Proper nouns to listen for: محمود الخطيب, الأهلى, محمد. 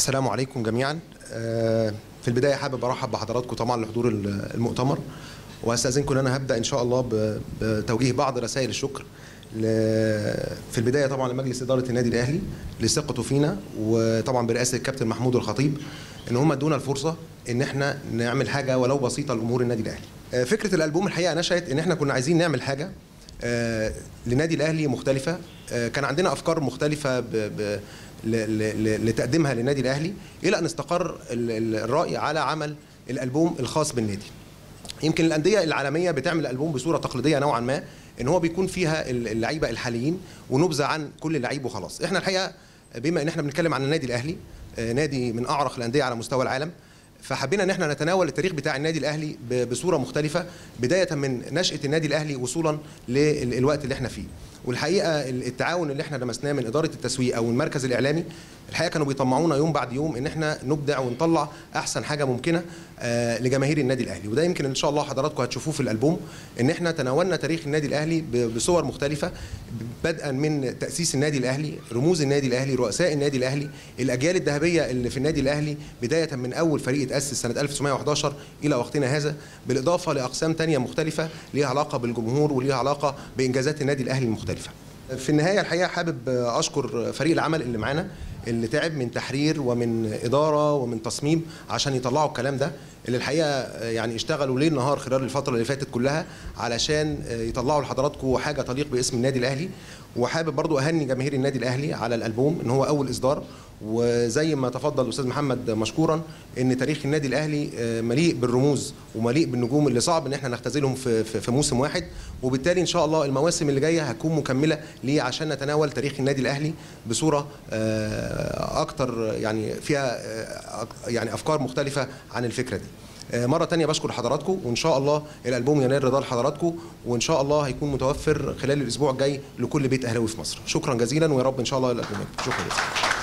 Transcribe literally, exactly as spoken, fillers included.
السلام عليكم جميعا. في البدايه حابب ارحب بحضراتكم طبعا لحضور المؤتمر، واستاذنكم ان انا هبدا ان شاء الله بتوجيه بعض رسائل الشكر في البدايه طبعا لمجلس اداره النادي الاهلي لثقته فينا، وطبعا برئاسه الكابتن محمود الخطيب ان هم ادونا الفرصه ان احنا نعمل حاجه ولو بسيطه لجمهور النادي الاهلي. فكره الالبوم الحقيقه نشات ان احنا كنا عايزين نعمل حاجه للنادي الاهلي مختلفه، كان عندنا افكار مختلفه ب لتقديمها للنادي الاهلي، الى ان استقر الراي على عمل الالبوم الخاص بالنادي. يمكن الانديه العالميه بتعمل الالبوم بصوره تقليديه نوعا ما، ان هو بيكون فيها اللعيبه الحاليين ونبذه عن كل اللعيب وخلاص. احنا الحقيقه بما ان احنا بنتكلم عن النادي الاهلي نادي من اعرق الانديه على مستوى العالم، فحبينا ان احنا نتناول التاريخ بتاع النادي الاهلي بصوره مختلفه، بدايه من نشاه النادي الاهلي وصولا للوقت اللي احنا فيه. والحقيقه التعاون اللي احنا لمسناه من اداره التسويق او المركز الاعلامي الحقيقه كانوا بيطمعونا يوم بعد يوم ان احنا نبدع ونطلع احسن حاجه ممكنه لجماهير النادي الاهلي، وده يمكن ان شاء الله حضراتكم هتشوفوه في الالبوم، ان احنا تناولنا تاريخ النادي الاهلي بصور مختلفه، بدءا من تاسيس النادي الاهلي، رموز النادي الاهلي، رؤساء النادي الاهلي، الاجيال الذهبيه اللي في النادي الاهلي، بدايه من اول فريق اتاسس سنه ألف وتسعمائة وأحد عشر الى وقتنا هذا، بالاضافه لاقسام ثانيه مختلفه ليها علاقه بالجمهور وليها علاقه بانجازات النادي الاهلي المختلفه. في النهايه الحقيقه حابب اشكر فريق العمل اللي معانا اللي تعب من تحرير ومن اداره ومن تصميم عشان يطلعوا الكلام ده، اللي الحقيقه يعني اشتغلوا ليل نهار خلال الفتره اللي فاتت كلها علشان يطلعوا لحضراتكم حاجه تليق باسم النادي الاهلي. وحابب برضو اهني جماهير النادي الاهلي على الالبوم ان هو اول اصدار، وزي ما تفضل الاستاذ محمد مشكورا ان تاريخ النادي الاهلي مليء بالرموز ومليء بالنجوم اللي صعب ان احنا نختزلهم في في موسم واحد، وبالتالي ان شاء الله المواسم اللي جايه هتكون مكمله ليه عشان نتناول تاريخ النادي الاهلي بصوره اكتر يعني فيها يعني افكار مختلفه عن الفكره دي. مرة تانية بشكر حضراتكم، وإن شاء الله الألبوم ينال رضا لحضراتكم، وإن شاء الله هيكون متوفر خلال الأسبوع الجاي لكل بيت أهلاوي في مصر. شكرا جزيلا، ويا رب إن شاء الله الألبوم. شكرا جزيلا.